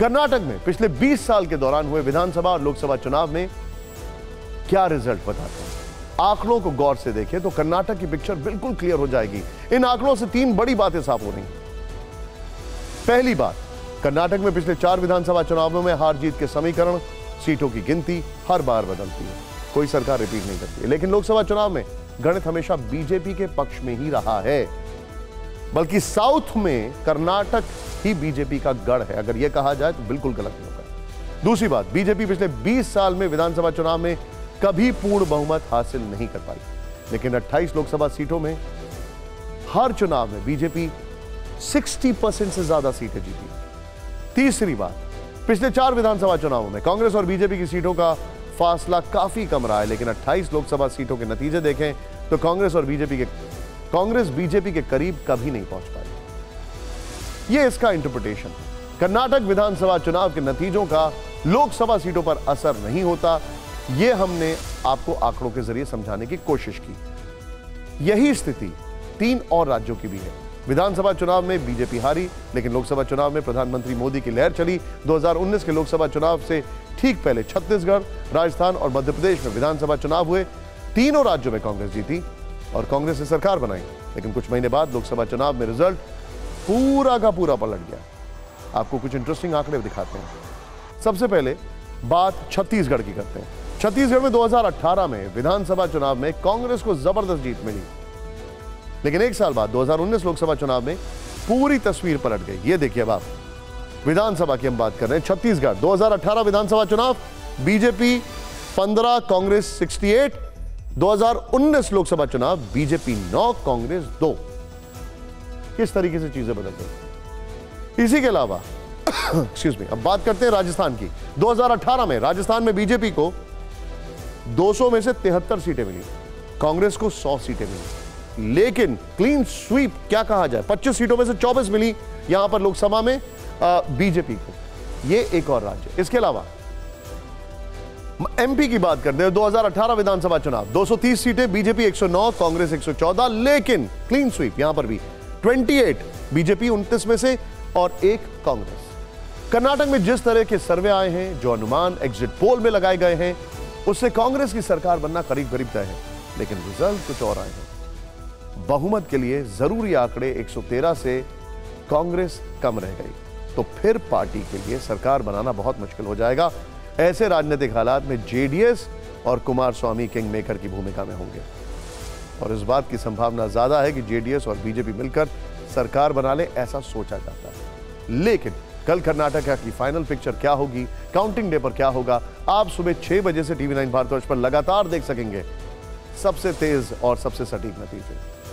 कर्नाटक में पिछले 20 साल के दौरान हुए विधानसभा और लोकसभा चुनाव में क्या रिजल्ट बताते हैं। आंकड़ों को गौर से देखें तो कर्नाटक की पिक्चर बिल्कुल क्लियर हो जाएगी। इन आंकड़ों से तीन बड़ी बातें साफ हो रही हैं। पहली बात, कर्नाटक में पिछले 4 विधानसभा चुनावों में हार जीत के समीकरण, सीटों की गिनती हर बार बदलती है, कोई सरकार रिपीट नहीं करती है। लेकिन लोकसभा चुनाव में गणित हमेशा बीजेपी के पक्ष में ही रहा है, बल्कि साउथ में कर्नाटक ही बीजेपी का गढ़ है, अगर यह कहा जाए तो बिल्कुल गलत नहीं होगा। दूसरी बात, बीजेपी पिछले 20 साल में विधानसभा चुनाव में कभी पूर्ण बहुमत हासिल नहीं कर पाई, लेकिन 28 लोकसभा सीटों में हर चुनाव में बीजेपी 60% से ज्यादा सीटें जीती। तीसरी बात, पिछले 4 विधानसभा चुनावों में कांग्रेस और बीजेपी की सीटों का फासला काफी कम रहा है, लेकिन 28 लोकसभा सीटों के नतीजे देखें तो कांग्रेस बीजेपी के करीब कभी नहीं पहुंच पाई। यह इसका इंटरप्रिटेशन है। कर्नाटक विधानसभा चुनाव के नतीजों का लोकसभा सीटों पर असर नहीं होता, यह हमने आपको आंकड़ों के जरिए समझाने की कोशिश की। यही स्थिति 3 और राज्यों की भी है। विधानसभा चुनाव में बीजेपी हारी, लेकिन लोकसभा चुनाव में प्रधानमंत्री मोदी की लहर चली। 2019 के लोकसभा चुनाव से ठीक पहले छत्तीसगढ़, राजस्थान और मध्यप्रदेश में विधानसभा चुनाव हुए। तीनों राज्यों में कांग्रेस जीती और कांग्रेस ने सरकार बनाई, लेकिन कुछ महीने बाद लोकसभा चुनाव में रिजल्ट पूरा का पूरा पलट गया। आपको कुछ इंटरेस्टिंग आंकड़े दिखाते हैं। सबसे पहले बात छत्तीसगढ़ की करते हैं। छत्तीसगढ़ में 2018 में विधानसभा चुनाव में कांग्रेस को जबरदस्त जीत मिली, लेकिन एक साल बाद 2019 लोकसभा चुनाव में पूरी तस्वीर पलट गई। ये देखिए, अब आप विधानसभा की हम बात कर रहे हैं। छत्तीसगढ़ 2018 विधानसभा चुनाव बीजेपी 15, कांग्रेस 68। 2019 लोकसभा चुनाव बीजेपी 9, कांग्रेस 2। किस तरीके से चीजें बदल गई। इसी के अलावा एक्सक्यूज मी, अब बात करते हैं राजस्थान की। 2018 में राजस्थान में बीजेपी को 200 में से 73 सीटें मिली, कांग्रेस को 100 सीटें मिली, लेकिन क्लीन स्वीप क्या कहा जाए, 25 सीटों में से 24 मिली यहां पर लोकसभा में बीजेपी को। यह एक और राज्य। इसके अलावा एमपी की बात करते हैं। 2018 विधानसभा चुनाव 230 सीटें बीजेपी, 109 कांग्रेस, 114, लेकिन क्लीन स्वीप यहां पर भी 28 बीजेपी, 29 में से और 1 कांग्रेस। कर्नाटक में जिस तरह के सर्वे आए हैं, जो अनुमान एग्जिट पोल में लगाए गए हैं, उससे कांग्रेस की सरकार बनना करीब करीब तय है, लेकिन रिजल्ट कुछ और आए हैं। बहुमत के लिए जरूरी आंकड़े 113 से कांग्रेस कम रह गई, तो फिर पार्टी के लिए सरकार बनाना बहुत मुश्किल हो जाएगा। ऐसे राजनीतिक हालात में जेडीएस और कुमार स्वामी किंग मेकर की भूमिका में होंगे, और इस बात की संभावना ज्यादा है कि जेडीएस और बीजेपी मिलकर सरकार बना ले, ऐसा सोचा जाता है। लेकिन कल कर्नाटक की फाइनल पिक्चर क्या होगी, काउंटिंग डे पर क्या होगा, आप सुबह 6 बजे से टीवी 9 भारतवर्ष पर लगातार देख सकेंगे सबसे तेज और सबसे सटीक नतीजे।